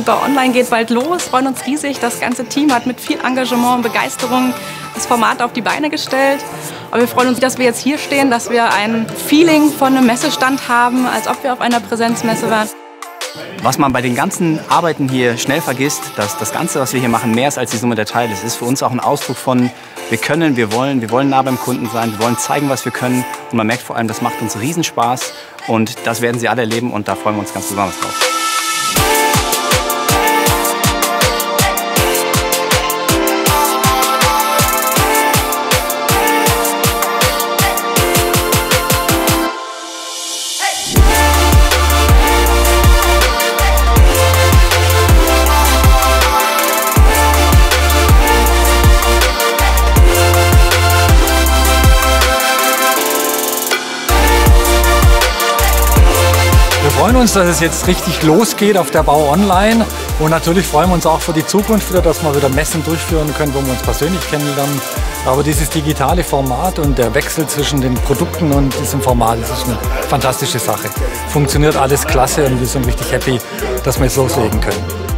Die BAU Online geht bald los, freuen uns riesig. Das ganze Team hat mit viel Engagement und Begeisterung das Format auf die Beine gestellt. Aber wir freuen uns, dass wir jetzt hier stehen, dass wir ein Feeling von einem Messestand haben, als ob wir auf einer Präsenzmesse waren. Was man bei den ganzen Arbeiten hier schnell vergisst, dass das Ganze, was wir hier machen, mehr ist als die Summe der Teile. Es ist für uns auch ein Ausdruck von, wir können, wir wollen nah beim Kunden sein, wir wollen zeigen, was wir können. Und man merkt vor allem, das macht uns riesen Spaß und das werden Sie alle erleben und da freuen wir uns ganz besonders drauf. Wir freuen uns, dass es jetzt richtig losgeht auf der BAU Online und natürlich freuen wir uns auch für die Zukunft wieder, dass wir wieder Messen durchführen können, wo wir uns persönlich kennenlernen. Aber dieses digitale Format und der Wechsel zwischen den Produkten und diesem Format, das ist eine fantastische Sache. Funktioniert alles klasse und wir sind richtig happy, dass wir es loslegen können.